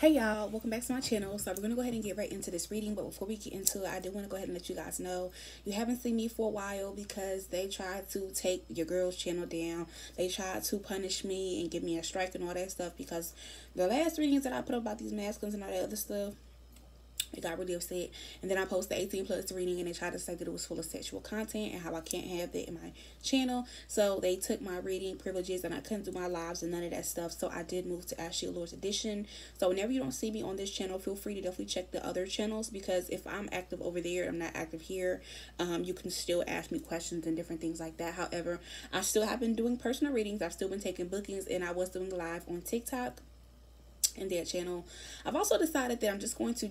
Hey y'all, welcome back to my channel. So we're gonna go ahead and get right into this reading, but before we get into it, I do want to go ahead and let you guys know you haven't seen me for a while because they tried to take your girl's channel down. They tried to punish me and give me a strike and all that stuff because the last readings that I put up about these masculines and all that other stuff, they got really upset. And then I posted the 18+ reading and they tried to say that it was full of sexual content and how I can't have that in my channel. So they took my reading privileges and I couldn't do my lives and none of that stuff. So I did move to Ashley Allure's Edition. So whenever you don't see me on this channel, feel free to definitely check the other channels, because if I'm active over there, I'm not active here. You can still ask me questions and different things like that. However, I still have been doing personal readings. I've still been taking bookings, and I was doing live on TikTok and their channel. I've also decided that I'm just going to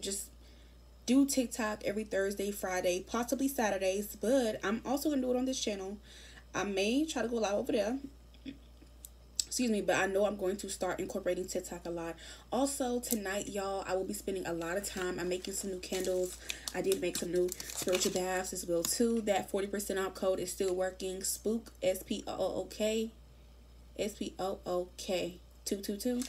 do TikTok every Thursday, Friday, possibly Saturdays, but I'm also gonna do it on this channel. I may try to go live over there, excuse me, but I know I'm going to start incorporating TikTok a lot. Also tonight, y'all, I will be spending a lot of time. I'm making some new candles. I did make some new spiritual baths as well too. That 40% off code is still working. Spook, S-P-O-O-K, S-P-O-O-K 222.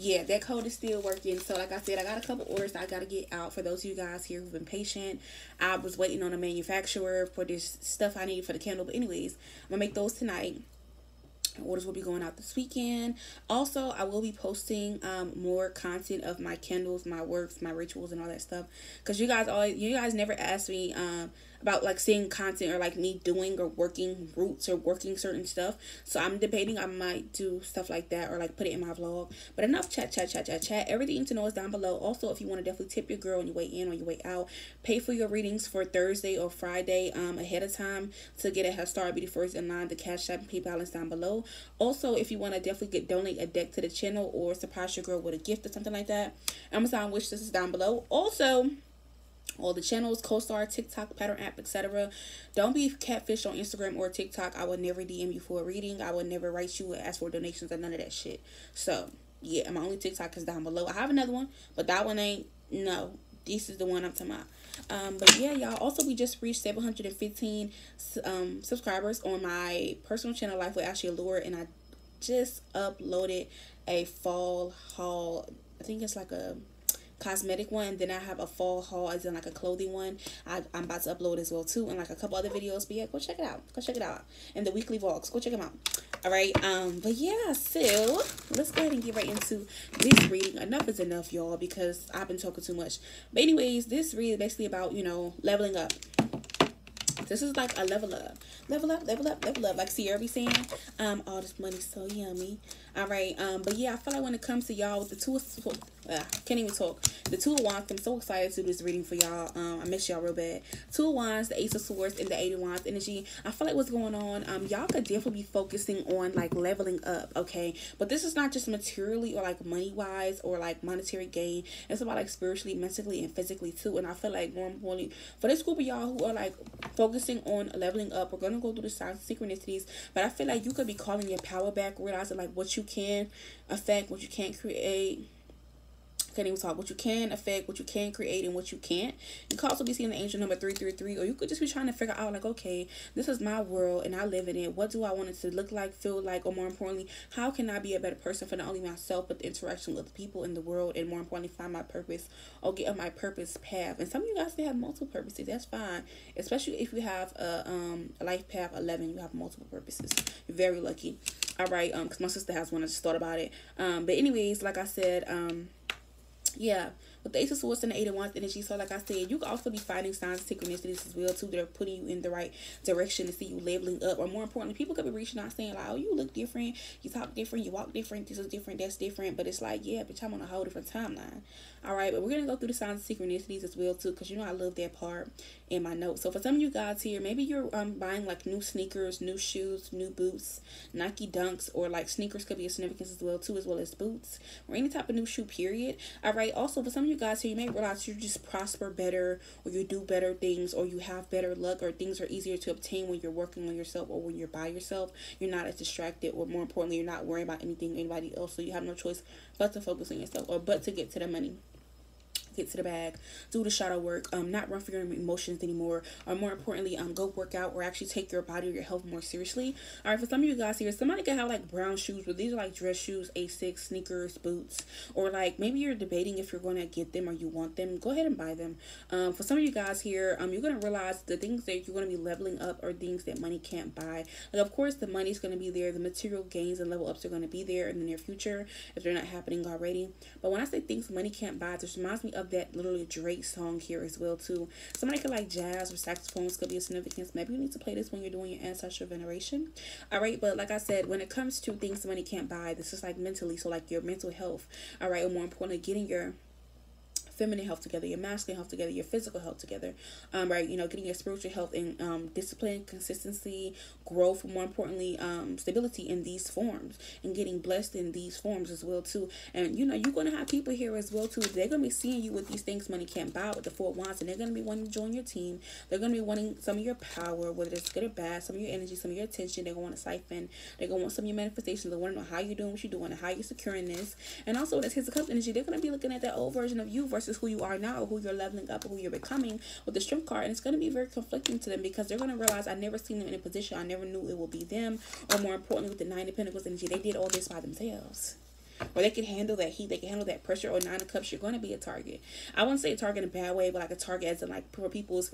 Yeah, that code is still working. So like I said, I got a couple orders that I got to get out. For those of you guys here who've been patient, I was waiting on a manufacturer for this stuff I needed for the candle. But anyways, I'm going to make those tonight. Orders will be going out this weekend. Also, I will be posting more content of my candles, my works, my rituals, and all that stuff, because you guys never ask me about like seeing content or like me doing or working roots or working certain stuff. So I'm debating, I might do stuff like that or like put it in my vlog. But enough chat. Everything to know is down below. Also, if you want to definitely tip your girl on your way in or your way out, pay for your readings for Thursday or Friday ahead of time to get a head start, be the first in line. The Cash App and PayPal is down below. Also, if you want to definitely donate a deck to the channel or surprise your girl with a gift or something like that, Amazon wish list is down below. Also, all the channels, CoStar, TikTok, Pattern app, etc. Don't be catfished on Instagram or TikTok. I would never DM you for a reading. I would never write you and ask for donations or none of that shit. So yeah, my only TikTok is down below. I have another one, but that one ain't no. This is the one I'm talking about. But yeah, y'all, also we just reached 715 subscribers on my personal channel, Life with Ashley Allure, and I just uploaded a fall haul. I think it's like a cosmetic one, then I have a fall haul as in like a clothing one I'm about to upload as well too, and like a couple other videos. But yeah, go check it out, and the weekly vlogs, go check them out. All right, but yeah, so let's go ahead and get right into this reading. Enough is enough, y'all, because I've been talking too much. But anyways, this read is basically about, you know, leveling up. This is like a level up, like Sierra be saying. All this money's so yummy. All right, but yeah, I feel like when it comes to y'all with the two of, can't even talk. The Two of Wands, I'm so excited to do this reading for y'all. I miss y'all real bad. Two of Wands, the Ace of Swords, and the Eight of Wands energy. I feel like what's going on, y'all could definitely be focusing on like leveling up, okay? But this is not just materially or like money-wise or like monetary gain. It's about like spiritually, mentally, and physically too. And I feel like more importantly, for this group of y'all who are like focusing on leveling up, we're gonna go through the signs and synchronicities. But I feel like you could be calling your power back, realizing like what you can affect, what you can't create. Can't even talk. What you can affect, what you can create, and what you can't. You could also be seeing the angel number 333, or you could just be trying to figure out like, okay, this is my world and I live in it. What do I want it to look like, feel like, or more importantly, how can I be a better person for not only myself but the interaction with the people in the world, and more importantly, find my purpose or get on my purpose path. And some of you guys, they have multiple purposes. That's fine, especially if you have a life path 11. You have multiple purposes. You're very lucky. All right, because my sister has one. I just thought about it. But anyways, like I said, yeah, with the Ace of Swords and the Eight of Wands energy. So like I said, you can also be finding signs, synchronicities as well too, that are putting you in the right direction to see you leveling up. Or more importantly, people could be reaching out saying like, oh, you look different, you talk different, you walk different, this is different, that's different. But it's like, yeah, bitch, I'm on a whole different timeline. All right, but we're gonna go through the signs and synchronicities as well too, because you know I love that part in my notes. So for some of you guys here, maybe you're buying like new sneakers, new shoes, new boots, Nike Dunks, or like sneakers could be a significance as well too, as well as boots or any type of new shoe, period. All right, also for some of you guys here, you may realize you just prosper better, or you do better things, or you have better luck, or things are easier to obtain when you're working on yourself or when you're by yourself. You're not as distracted, or more importantly, you're not worrying about anything, anybody else. So you have no choice but to focus on yourself, or but to get to the money. get to the bag, do the shadow work, not run for your emotions anymore, or more importantly, go work out or actually take your body or your health more seriously. All right, for some of you guys here, somebody could have like brown shoes, but these are like dress shoes, A6, sneakers, boots, or like maybe you're debating if you're going to get them or you want them. Go ahead and buy them. For some of you guys here, you're going to realize the things that you're going to be leveling up are things that money can't buy. Like, of course, the money's going to be there, the material gains and level ups are going to be there in the near future if they're not happening already. But when I say things money can't buy, it just reminds me of that literally Drake song here as well too. Somebody could like jazz or saxophones could be a significance. Maybe you need to play this when you're doing your ancestral veneration. All right, but like I said, when it comes to things money can't buy, this is like mentally, so like your mental health, all right, and more importantly, getting your feminine health together, your masculine health together, your physical health together, right, you know, getting your spiritual health and discipline, consistency, growth, more importantly, stability in these forms, and getting blessed in these forms as well too. And you know, you're going to have people here as well too, they're going to be seeing you with these things money can't buy, with the four wands, and they're going to be wanting to join your team. They're going to be wanting some of your power, whether it's good or bad, some of your energy, some of your attention. They're going to want to siphon, they're going to want some of your manifestations. They want to know how you're doing what you're doing and how you're securing this. And also, that's his cup energy. They're going to be looking at that old version of you versus who you are now, who you're leveling up, who you're becoming, with the strength card. And it's going to be very conflicting to them, because they're going to realize I never seen them in a position, I never knew it would be them. Or more importantly, with the Nine of Pentacles energy, they did all this by themselves, or they can handle that heat, they can handle that pressure. Or Nine of Cups, you're going to be a target. I wouldn't say a target in a bad way, but like a target as in like for people's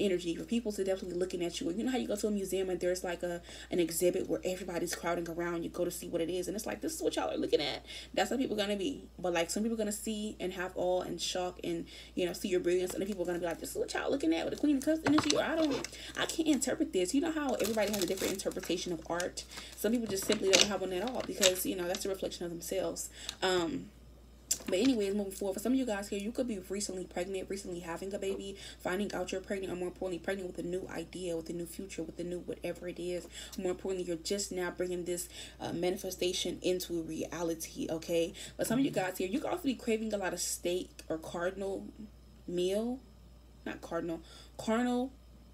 energy, for people to definitely looking at you. You know how you go to a museum and there's like an exhibit where everybody's crowding around, you go to see what it is, and it's like, this is what y'all are looking at. That's how people are going to be. But like, some people are going to see and have awe and shock and, you know, see your brilliance. And people are going to be like, this is what y'all looking at with the Queen of Cups energy. Or I can't interpret this. You know how everybody has a different interpretation of art. Some people just simply don't have one at all, because, you know, that's a reflection of themselves. But anyways, moving forward, for some of you guys here, you could be recently pregnant, recently having a baby, finding out you're pregnant, or more importantly, pregnant with a new idea, with a new future, with a new whatever it is. More importantly, you're just now bringing this manifestation into reality, okay? But some of you guys here, you could also be craving a lot of steak or carnal meal,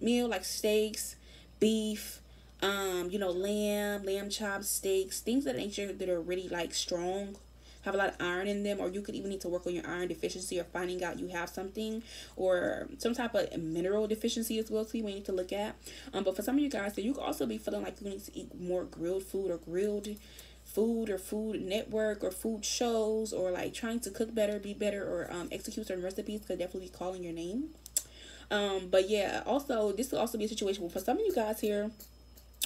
like steaks, beef, you know, lamb chops, steaks, things of that nature that are really like strong, have a lot of iron in them. Or you could even need to work on your iron deficiency, or finding out you have something, or some type of mineral deficiency as well too, we need to look at. But for some of you guys, so you could also be feeling like you need to eat more grilled food or Food Network or food shows, or like trying to cook better, be better, or execute certain recipes could definitely be calling your name. But yeah, also this could also be a situation where for some of you guys here,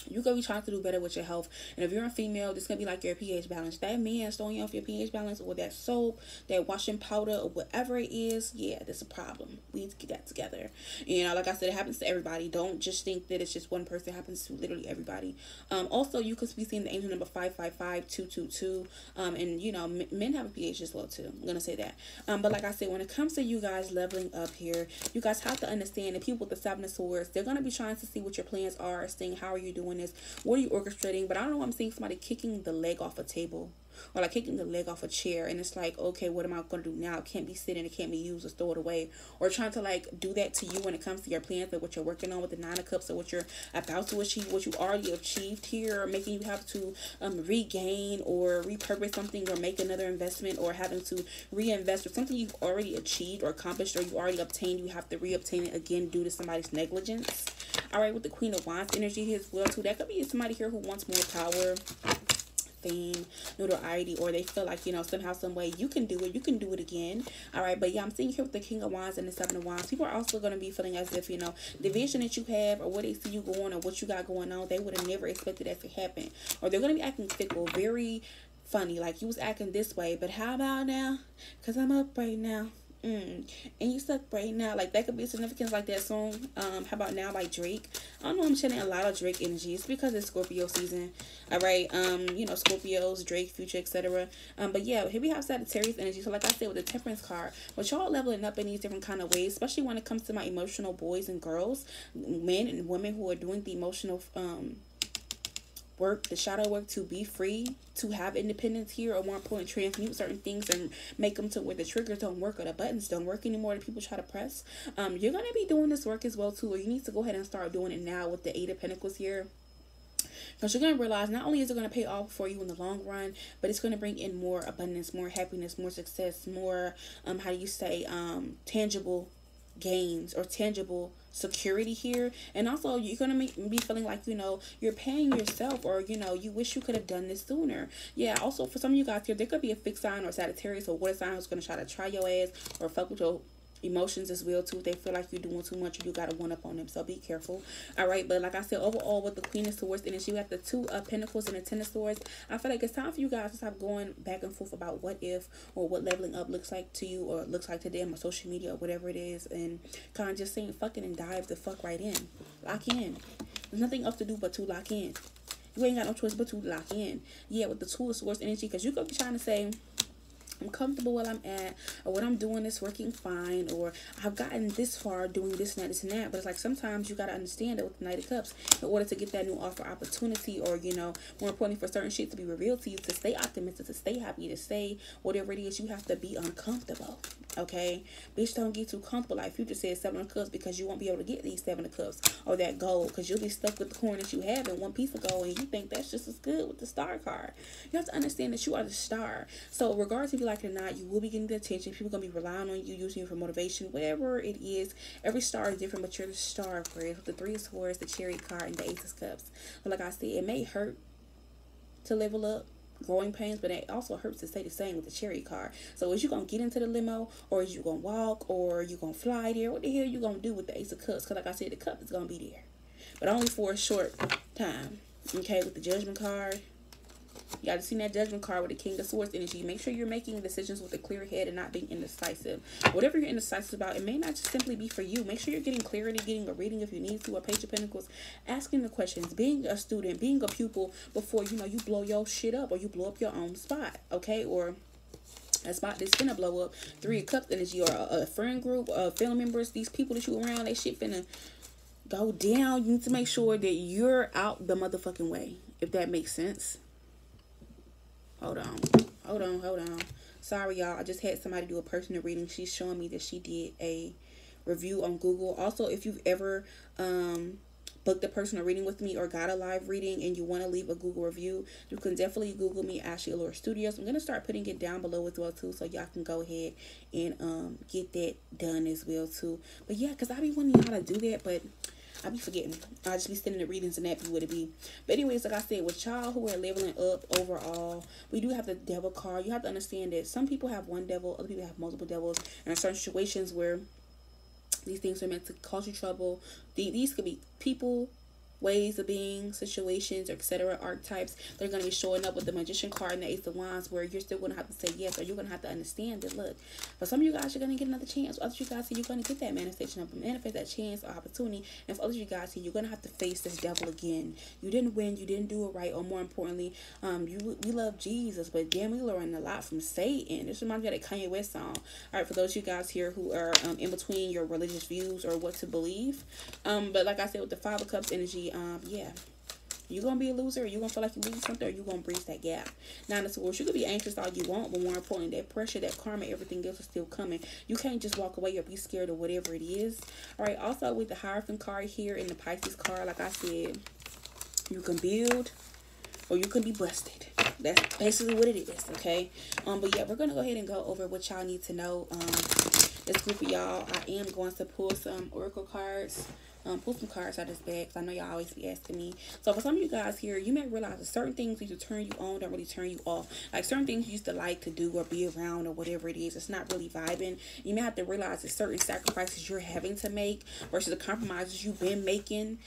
you're going to be trying to do better with your health. And if you're a female, this is going to be like your pH balance. That man throwing off your pH balance, or that soap, that washing powder, or whatever it is, yeah, that's a problem. We need to get that together. You know, like I said, it happens to everybody. Don't just think that it's just one person. It happens to literally everybody. Also, you could be seeing the angel number 555222. And, you know, men have a pH as well, too. I'm going to say that. But like I said, when it comes to you guys leveling up here, you guys have to understand that people with the Seven of Swords, they're going to be trying to see what your plans are, seeing how are you doing this, what are you orchestrating. But I don't know, I'm seeing somebody kicking the leg off a table, or like kicking the leg off a chair, and it's like, okay, what am I gonna do now? It can't be sitting, it can't be used, or throw it away, or trying to like do that to you when it comes to your plans, like what you're working on with the Nine of Cups, or what you're about to achieve, what you already achieved here, or making you have to regain or repurpose something, or make another investment, or having to reinvest, or something you've already achieved or accomplished, or you already obtained, you have to re-obtain it again due to somebody's negligence. All right, with the Queen of Wands energy here as well too, that could be somebody here who wants more power, fame, notoriety, or they feel like, you know, somehow, some way you can do it again. All right, but yeah, I'm seeing here with the King of Wands and the Seven of Wands, people are also going to be feeling as if, you know, the vision that you have, or what they see you going, or what you got going on, they would have never expected that to happen. Or they're going to be acting fickle, very funny, like, you was acting this way, but how about now, because I'm up right now, and you suck right now. Like, that could be significance, like that song, How About Now by Drake. I don't know, I'm channeling a lot of Drake energy. It's because it's Scorpio season. All right, you know, Scorpios, Drake, Future, etc. But yeah, here we have Sagittarius energy. So like I said, with the Temperance card, but y'all leveling up in these different kind of ways, especially when it comes to my emotional boys and girls, men and women who are doing the emotional work, the shadow work, to be free, to have independence here, or more important, transmute certain things and make them to where the triggers don't work, or the buttons don't work anymore that people try to press. You're going to be doing this work as well too, or you need to go ahead and start doing it now with the Eight of Pentacles here. Because you're going to realize not only is it going to pay off for you in the long run, but it's going to bring in more abundance, more happiness, more success, more, tangible gains or tangible security here. And also you're gonna be feeling like, you know, you're paying yourself, or, you know, you wish you could have done this sooner. Yeah, also for some of you guys here, there could be a fixed sign or Sagittarius or water sign who's gonna try your ass or fuck with your emotions as well too. They feel like you're doing too much, or you got to one up on them, so be careful. All right, but like I said, overall with the Queen of Swords energy, you got the Two of Pentacles and the Ten of Swords. I feel like it's time for you guys to stop going back and forth about what if or what leveling up looks like to you, or looks like to them, or social media, or whatever it is, and kind of just saying fucking and dive the fuck right in. Lock in. There's nothing else to do but to lock in. You ain't got no choice but to lock in. Yeah, with the Two of Swords energy, because you could be trying to say, I'm comfortable where I'm at, or what I'm doing is working fine, or I've gotten this far doing this and that, But it's like sometimes you got to understand that with the Knight of Cups, in order to get that new offer opportunity, or, you know, more importantly, for certain shit to be revealed to you, to stay optimistic, to stay happy, to stay whatever it is, you have to be uncomfortable. Okay? Bitch, don't get too comfortable. Like Future says, 7 of Cups, because you won't be able to get these 7 of Cups or that gold, because you'll be stuck with the coin that you have and one piece of gold, and you think that's just as good with the Star card. You have to understand that you are the star. So regardless if you like it or not, you will be getting the attention. People are going to be relying on you, using you for motivation, whatever it is. Every star is different, but you're the star for it. With the Three of Swords, the Chariot card, and the Ace of Cups. But like I said, it may hurt to level up, growing pains, but it also hurts to stay the same with the Chariot card. So is you gonna get into the limo, or is you gonna walk, or you gonna fly there? What the hell you gonna do with the Ace of Cups? Because like I said, the cup is gonna be there, but only for a short time. Okay, with the Judgment card, you got to see that Judgment card with the King of Swords energy. Make sure you're making decisions with a clear head and not being indecisive. Whatever you're indecisive about, it may not just simply be for you. Make sure you're getting clarity, getting a reading if you need to, a Page of Pentacles, asking the questions, being a student, being a pupil before, you know, you blow your shit up, or you blow up your own spot, okay? Or a spot that's finna blow up. Three of Cups energy, or a friend group, family members, these people that you around, that shit finna go down. You need to make sure that you're out the motherfucking way, if that makes sense. Hold on. Sorry, y'all. I just had somebody do a personal reading. She's showing me that she did a review on Google. Also, if you've ever booked a personal reading with me or got a live reading and you want to leave a Google review, you can definitely Google me, Ashley Allure Studios. I'm going to start putting it down below as well, too, so y'all can go ahead and get that done as well, too. But, yeah, because I be wanting y'all to do that, but I be forgetting. I just be sending the readings and that be what it be. But anyways, like I said, with y'all who are leveling up overall, we do have the Devil card. You have to understand that some people have one devil, other people have multiple devils, and in certain situations where these things are meant to cause you trouble. These could be people, ways of being, situations, etc., archetypes. They're going to be showing up with the Magician card and the Ace of Wands, where you're still going to have to say yes, or you're going to have to understand that, look, for some of you guys, you're going to get another chance. For others, you guys, you're going to get that manifest that chance or opportunity. And for others, you guys, you're going to have to face this devil again. You didn't win, you didn't do it right, or more importantly, we love Jesus, but damn, we learned a lot from Satan. This reminds me of that Kanye West song. All right, for those of you guys here who are in between your religious views or what to believe, but like I said, with the 5 of Cups energy, yeah, you're gonna be a loser, or you're gonna feel like you're losing something, or you're gonna breach that gap. Now, in the Swords, you could be anxious all you want, but more importantly, that pressure, that karma, everything else is still coming. You can't just walk away or be scared or whatever it is. All right, also with the Hierophant card here and the Pisces card, like I said, you can build or you can be busted. That's basically what it is, okay? But yeah, we're gonna go ahead and go over what y'all need to know. This group of y'all, I am going to pull some oracle cards. Pull some cards out of this bag, because I know y'all always be asking me. So for some of you guys here, you may realize that certain things used to turn you on don't really turn you off. Like certain things you used to like to do or be around or whatever it is, it's not really vibing. You may have to realize that certain sacrifices you're having to make versus the compromises you've been making,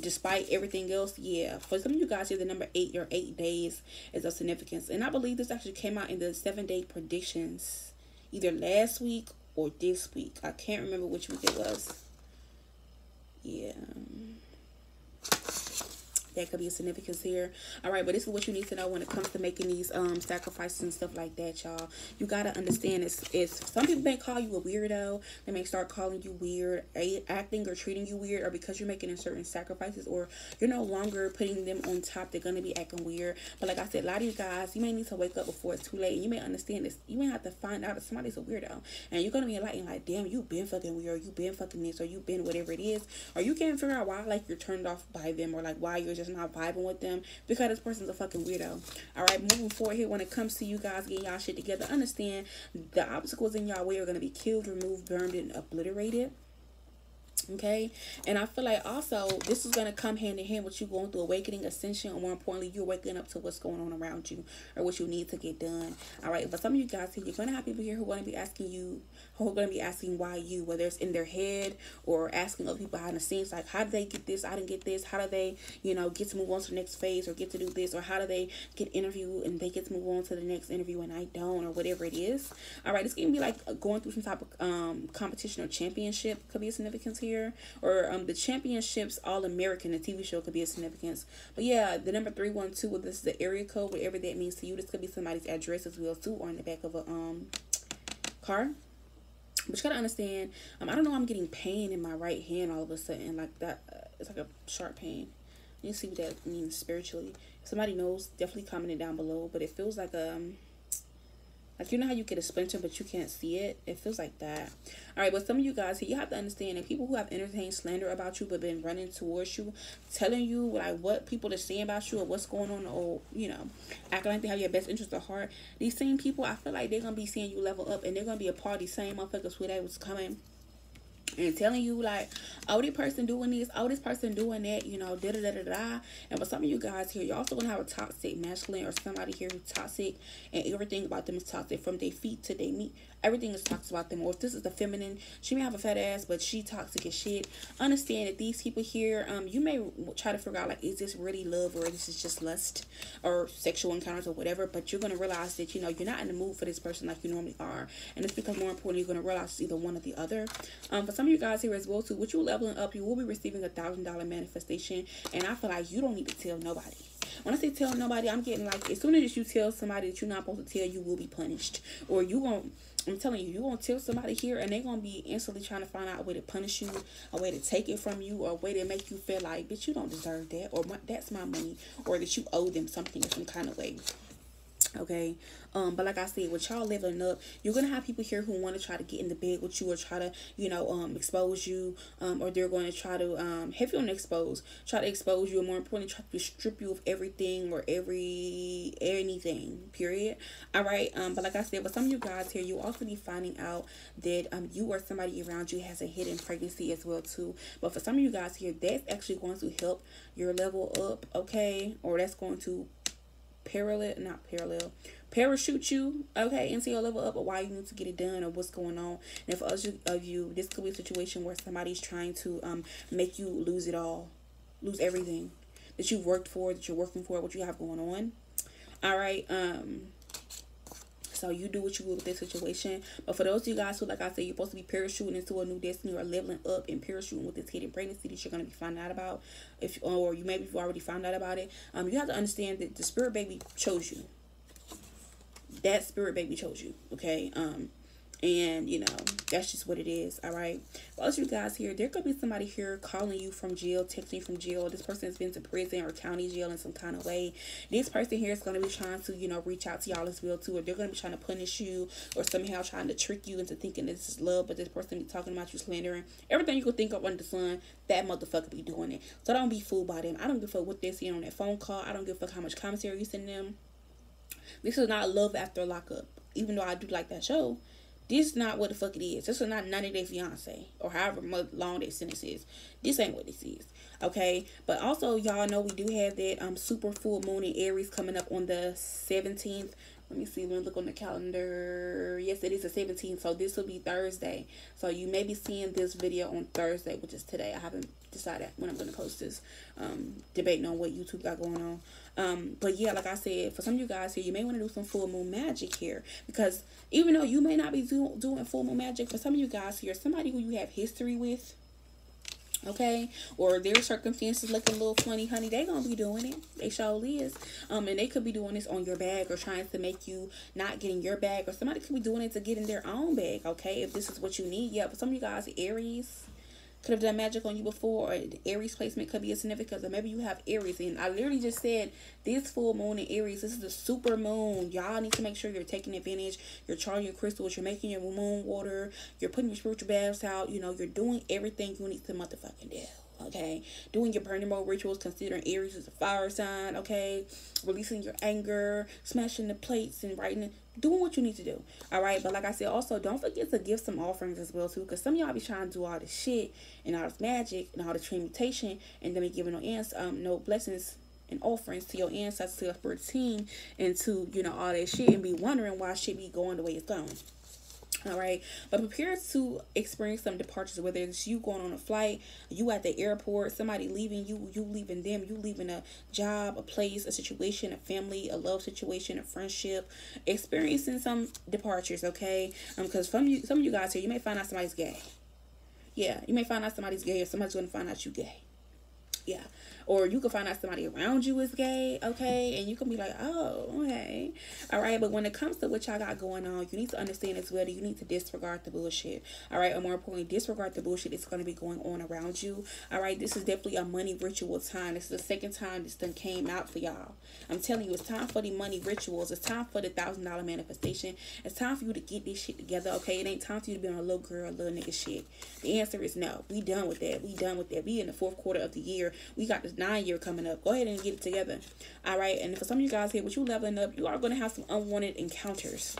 despite everything else. Yeah, for some of you guys here, the number 8, your 8 days is of significance, and I believe this actually came out in the 7-day predictions either last week or this week. I can't remember which week it was. Yeah, that could be a significance here. All right, but this is what you need to know when it comes to making these sacrifices and stuff like that, y'all. You got to understand it's some people may call you a weirdo. They may start calling you weird, acting or treating you weird, or because you're making certain sacrifices or you're no longer putting them on top, they're going to be acting weird. But like I said, a lot of you guys, you may need to wake up before it's too late, and you may understand this. You may have to find out that somebody's a weirdo, and you're going to be enlightened, like, damn, you've been fucking weird, you've been fucking this, or you've been whatever it is, or you can't figure out why, like, you're turned off by them, or like why you're just just not vibing with them because this person's a fucking weirdo. All right, moving forward here, when it comes to you guys getting y'all shit together, understand the obstacles in y'all way are going to be killed, removed, burned, and obliterated. Okay, and I feel like also this is going to come hand in hand with you going through awakening, ascension, and more importantly, you're waking up to what's going on around you or what you need to get done. All right, but some of you guys here, you're going to have people here who are going to be asking you, who are going to be asking why you, whether it's in their head or asking other people behind the scenes, like, how did they get this? I didn't get this. How do they, you know, get to move on to the next phase or get to do this? Or how do they get interviewed and they get to move on to the next interview and I don't, or whatever it is. All right, this can be like going through some type of competition or championship could be a significance here. Or the championships, All American, the TV show could be a significance. But yeah, the number 312, well, this is the area code, whatever that means to you. This could be somebody's address as well too, or in the back of a car. But you gotta understand, I don't know, I'm getting pain in my right hand all of a sudden, like that. It's like a sharp pain. You see what that means spiritually. If somebody knows, definitely comment it down below. But it feels like like, you know how you get a splinter, but you can't see it? It feels like that. All right, but some of you guys here, you have to understand that people who have entertained slander about you but been running towards you, telling you, like, what people are saying about you or what's going on, or, you know, acting like they have your best interest at heart, these same people, I feel like they're going to be seeing you level up, and they're going to be a part of these same motherfuckers who they was coming and telling you, like, oh, this person doing this, oh, this person doing that, you know, da-da-da-da-da. And for some of you guys here, you're also going to have a toxic masculine or somebody here who's toxic, and everything about them is toxic. From their feet to their meat, everything is toxic about them. Or if this is the feminine, she may have a fat ass, but she toxic as shit. Understand that these people here, you may try to figure out, like, is this really love or this is just lust or sexual encounters or whatever, but you're going to realize that, you know, you're not in the mood for this person like you normally are. And it's because, more importantly, you're going to realize it's either one or the other. For some of you guys here as well too, with you leveling up, you will be receiving a $1,000 manifestation, and I feel like you don't need to tell nobody. When I say tell nobody, I'm getting like, as soon as you tell somebody that you're not supposed to tell, you will be punished. Or you won't, I'm telling you, you won't tell somebody here, and they're gonna be instantly trying to find out a way to punish you, a way to take it from you, or a way to make you feel like, bitch, you don't deserve that, or that's my money, or that you owe them something in some kind of way. Okay, but like I said, with y'all leveling up, you're gonna have people here who want to try to get in the bed with you, or try to, you know, expose you, or they're going to try to have you on expose, try to expose you, and more importantly, try to strip you of everything or anything, period. All right, but like I said, with some of you guys here, you'll also be finding out that you or somebody around you has a hidden pregnancy as well too. But for some of you guys here, that's actually going to help your level up, okay, or that's going to parachute you, okay, into your level up, or why you need to get it done, or what's going on. And for others of you, this could be a situation where somebody's trying to make you lose it all, lose everything that you've worked for, that you're working for, what you have going on. All right, so you do what you will with this situation. But for those of you guys who, like I said, you're supposed to be parachuting into a new destiny or leveling up and parachuting with this hidden pregnancy that you're going to be finding out about, or you maybe you've already found out about it, you have to understand that the spirit baby chose you. That spirit baby chose you, okay? And, you know, that's just what it is, all right? For all you guys here, there could be somebody here calling you from jail, texting you from jail. This person has been to prison or county jail in some kind of way. This person here is going to be trying to, you know, reach out to y'all as well, too. Or they're going to be trying to punish you, or somehow trying to trick you into thinking this is love, but this person be talking about you, slandering. Everything you could think of under the sun, that motherfucker be doing it. So don't be fooled by them. I don't give a fuck what they're seeing on that phone call. I don't give a fuck how much commentary you send them. This is not Love After Lockup, even though I do like that show. This is not what the fuck it is. This is not 90 Day Fiancé or however long that sentence is. This ain't what this is. Okay? But also, y'all know we do have that super full moon in Aries coming up on the 17th. Let me see. Let me look on the calendar. Yes, it is the 17th. So this will be Thursday. So you may be seeing this video on Thursday, which is today. I haven't decided when I'm going to post this. Debating on what YouTube got going on. But yeah, like I said, for some of you guys here, you may want to do some full moon magic here, because even though you may not be doing full moon magic, for some of you guys here, somebody who you have history with, okay, or their circumstances looking a little funny, honey, they gonna be doing it. They sure is. And they could be doing this on your bag, or trying to make you not getting your bag, or somebody could be doing it to get in their own bag, okay, if this is what you need. Yeah, but some of you guys, Aries, could have done magic on you before, or the Aries placement could be a significance, or maybe you have Aries. And I literally just said this full moon in Aries, this is the super moon. Y'all need to make sure you're taking advantage, you're charging your crystals, you're making your moon water, you're putting your spiritual baths out, you know, you're doing everything you need to motherfucking do. okay? Doing your burning mode rituals, considering Aries is a fire sign, okay? Releasing your anger, smashing the plates and writing, doing what you need to do, all right? But like I said, also, don't forget to give some offerings as well, too, because some of y'all be trying to do all this shit and all this magic and all this transmutation and then be giving no blessings and offerings to your ancestors, to your spirit team, and to, you know, all that shit, and be wondering why shit be going the way it's going. All right, but prepare to experience some departures, whether it's you going on a flight, you at the airport, somebody leaving you, you leaving them, you leaving a job, a place, a situation, a family, a love situation, a friendship, experiencing some departures, okay? Because some of you guys here, you may find out somebody's gay. Yeah, you may find out somebody's gay, or somebody's going to find out you gay. Yeah, or you can find out somebody around you is gay, okay? And you can be like, oh, okay. All right, but when it comes to what y'all got going on, you need to understand as well that you need to disregard the bullshit, all right? Or more importantly, disregard the bullshit that's going to be going on around you, all right? This is definitely a money ritual time. This is the second time this done came out for y'all. I'm telling you, it's time for the money rituals. It's time for the $1,000 manifestation. It's time for you to get this shit together, okay? It ain't time for you to be on a little girl, little nigga shit. The answer is no. We done with that. We done with that. We in the fourth quarter of the year. We got this 9-year coming up. Go ahead and get it together. All right. And for some of you guys here, with you leveling up, you are going to have some unwanted encounters.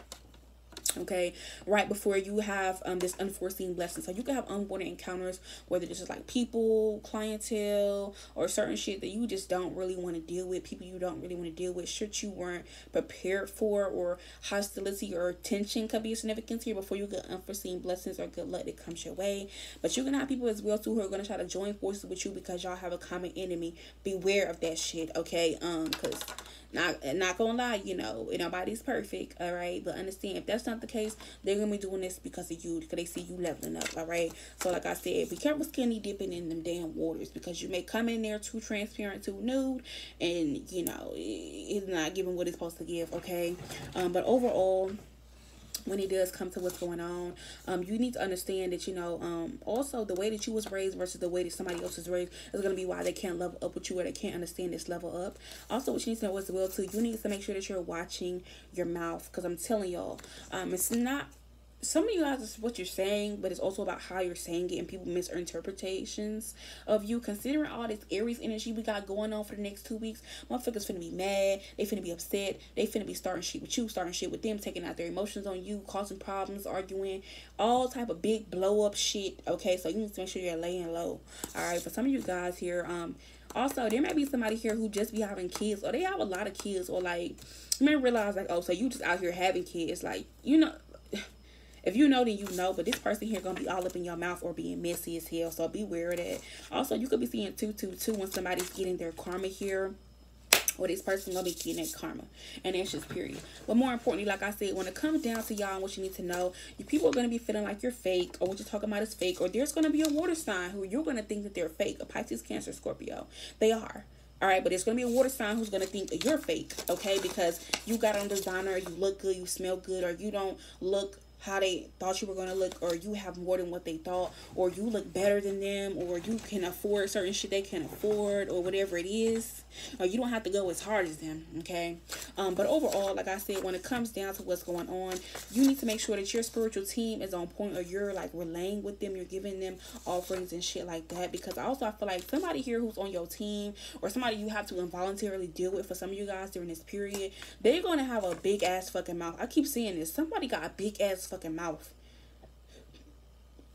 Okay, right before you have this unforeseen blessing. So you can have unwanted encounters, whether this is like people, clientele, or certain shit that you just don't really want to deal with, people you don't really want to deal with, shit you weren't prepared for, or hostility or tension could be a significance here before you get unforeseen blessings or good luck that comes your way. But you can have people as well too who are going to try to join forces with you because y'all have a common enemy. Beware of that shit, okay? Because not gonna lie, you know, nobody's perfect, all right? But understand, if that's not the case, they're gonna be doing this because of you, because they see you leveling up, all right? So like I said, be careful skinny dipping in them damn waters, because you may come in there too transparent, too nude, and you know it's not giving what it's supposed to give, okay? But overall, when it does come to what's going on, you need to understand that, you know, also the way that you was raised versus the way that somebody else was raised is going to be why they can't level up with you, or they can't understand this level up. Also, what you need to know as well too, you need to make sure that you're watching your mouth, because I'm telling y'all, it's not, some of you guys, is what you're saying, but it's also about how you're saying it and people misinterpretations of you. Considering all this Aries energy we got going on for the next 2 weeks, motherfuckers finna be mad, they finna be upset, they finna be starting shit with you, starting shit with them, taking out their emotions on you, causing problems, arguing, all type of big blow up shit, okay? So you need to make sure you're laying low, all right? For some of you guys here, also, there may be somebody here who just be having kids, or they have a lot of kids, or like, you may realize like, oh, so you just out here having kids, like, you know. If you know, then you know, but this person here gonna be all up in your mouth or being messy as hell, so beware of that. Also, you could be seeing 222 when somebody's getting their karma here, or this person gonna be getting that karma, and that's just period. But more importantly, like I said, when it comes down to y'all and what you need to know, you people are gonna be feeling like you're fake, or what you're talking about is fake, or there's gonna be a water sign who you're gonna think that they're fake, a Pisces, Cancer, Scorpio. They are. All right, but it's going to be a water sign who's going to think you're fake, okay? Because you got on designer, you look good, you smell good, or you don't look how they thought you were going to look, or you have more than what they thought, or you look better than them, or you can afford certain shit they can't afford, or whatever it is, or you don't have to go as hard as them, okay? But overall, like I said, when it comes down to what's going on, you need to make sure that your spiritual team is on point, or you're like relaying with them, you're giving them offerings and shit like that, because also I feel like somebody here who's on your team, or somebody you have to involuntarily deal with, for some of you guys during this period, they're going to have a big ass fucking mouth. I keep seeing this, somebody got a big ass fucking mouth,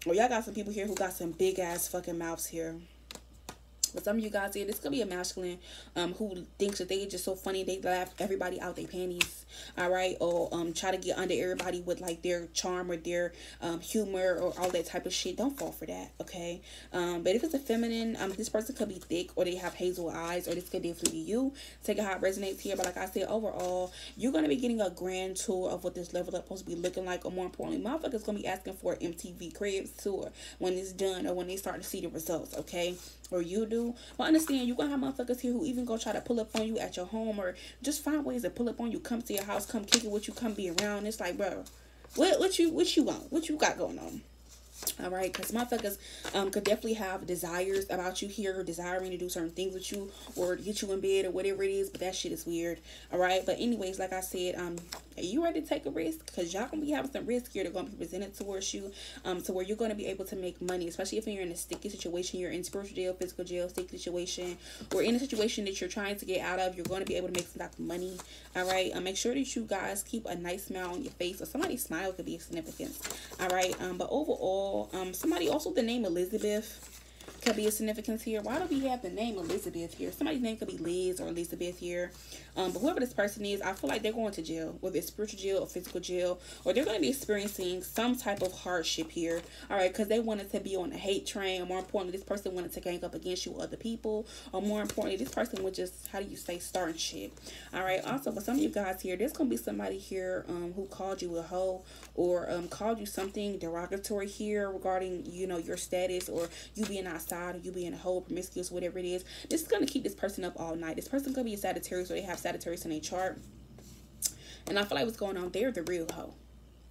or y'all got some people here who got some big ass fucking mouths here. But some of you guys here, this could be a masculine who thinks that they are just so funny, they laugh everybody out their panties, all right? Or try to get under everybody with like their charm or their humor or all that type of shit. Don't fall for that, okay? But if it's a feminine, this person could be thick, or they have hazel eyes, or this could definitely be you. Take it how it resonates here. But like I said, overall, you're going to be getting a grand tour of what this level up supposed to be looking like, or more importantly, motherfuckers going to be asking for an MTV Cribs tour when it's done, or when they start to see the results, okay? Or you do. But understand, you're going to have motherfuckers here who even going to try to pull up on you at your home, or just find ways to pull up on you, come to your house, come kick it with you, come be around. It's like, bro, what you want? What you got going on? All right, because motherfuckers could definitely have desires about you here, or desiring to do certain things with you, or get you in bed, or whatever it is. But that shit is weird. All right, but anyways, like I said, are you ready to take a risk? Because y'all gonna be having some risk here. They're gonna be presented towards you, to where you're gonna be able to make money, especially if you're in a sticky situation. You're in spiritual jail, physical jail, sticky situation, or in a situation that you're trying to get out of. You're gonna be able to make some type of money. All right, make sure that you guys keep a nice smile on your face, or somebody's smile could be significant. All right, but overall. Somebody also, the name Elizabeth could be a significance here. Why do we have the name Elizabeth here? Somebody's name could be Liz or Elizabeth here. But whoever this person is, I feel like they're going to jail, whether it's spiritual jail or physical jail, or they're going to be experiencing some type of hardship here. All right, because they wanted to be on a hate train, or more importantly, this person wanted to gang up against you or other people, or more importantly, this person would just, how do you say, starting shit. All right, also for some of you guys here, there's going to be somebody here who called you a hoe, or called you something derogatory here regarding, you know, your status, or you being outside, or you being a hoe, promiscuous, whatever it is. This is going to keep this person up all night. This person could be a Sagittarius, or they have Sagittarius in their chart, and I feel like what's going on, they're the real hoe,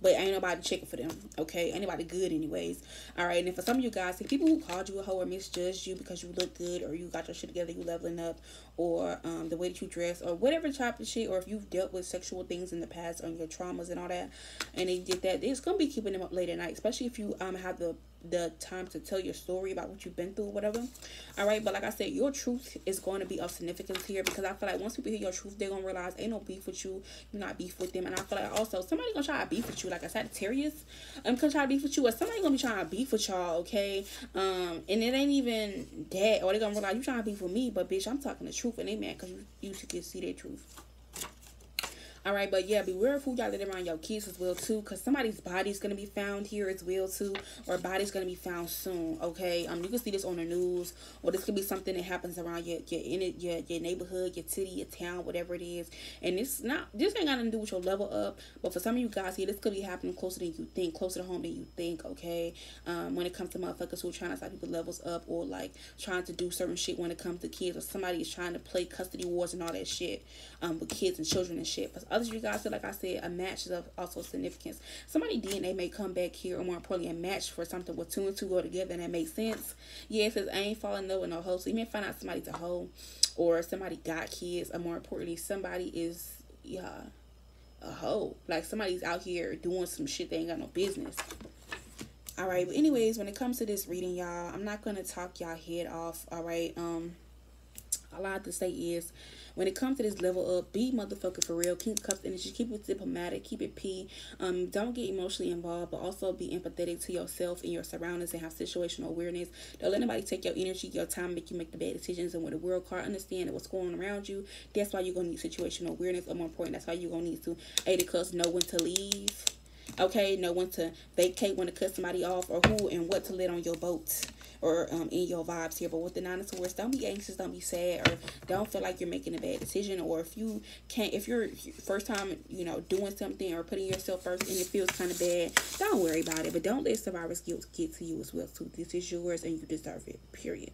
but ain't nobody checking for them. Okay, ain't nobody good anyways. All right, and for some of you guys, the people who called you a hoe or misjudged you because you look good, or you got your shit together, you leveling up, or the way that you dress, or whatever type of shit, or if you've dealt with sexual things in the past, on your traumas and all that, and they did that, it's gonna be keeping them up late at night, especially if you have the time to tell your story about what you've been through or whatever. All right, but like I said, your truth is going to be of significance here, because I feel like once people hear your truth, they're gonna realize ain't no beef with you, you're not beef with them. And I feel like also somebody gonna try to beef with you, like a Sagittarius gonna try to beef with you, or somebody gonna be trying to beef with y'all. Okay, and it ain't even that, or they gonna realize you trying to beef with me, but bitch, I'm talking the truth, and they mad because you can see their truth. All right, but yeah, beware of who y'all let around your kids as well too, because somebody's body's going to be found here as well too, or body's going to be found soon. Okay, you can see this on the news, or this could be something that happens around your neighborhood, your city, your town, whatever it is. And it's not, this ain't got nothing to do with your level up, but for some of you guys here, this could be happening closer than you think, closer to home than you think. Okay, when it comes to motherfuckers who are trying to stop people levels up, or like trying to do certain shit when it comes to kids, or somebody is trying to play custody wars and all that shit with kids and children and shit. But others, you guys feel, like I said, a match is of also significance. Somebody DNA may come back here, or more importantly, a match for something where 2 and 2 go together, and that makes sense. Yeah, it says I ain't falling in love with no hoe, so you may find out somebody's a hoe, or somebody got kids, or more importantly, somebody is, yeah, a hoe. Like somebody's out here doing some shit they ain't got no business. All right, but anyways, when it comes to this reading, y'all, I'm not gonna talk y'all head off. All right, all I have to say is, when it comes to this level up, be motherfucking for real. King of Cups energy. Keep it diplomatic. Keep it P. Don't get emotionally involved, but also be empathetic to yourself and your surroundings, and have situational awareness. Don't let anybody take your energy, your time, make you make the bad decisions. And with the world card, understand that what's going on around you. That's why you're going to need situational awareness. Or more important, that's why you're going to need to, Eight of Cups, know when to leave. Okay, know when to vacate, when to cut somebody off, or who and what to let on your boat, or in your vibes here. But with the 9 of Swords, don't be anxious, don't be sad, or don't feel like you're making a bad decision, or if you can't, if you're first time, you know, doing something or putting yourself first and it feels kind of bad, don't worry about it. But don't let survivor's guilt get to you as well too. This is yours and you deserve it, period.